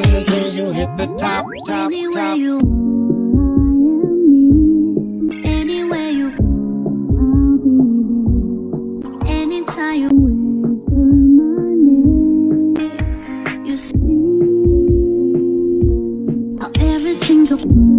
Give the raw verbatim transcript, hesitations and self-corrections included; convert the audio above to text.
bottom until you hit the top, top, top. Anywhere you go, I'll be there. Anytime you whisper my name, you see how every single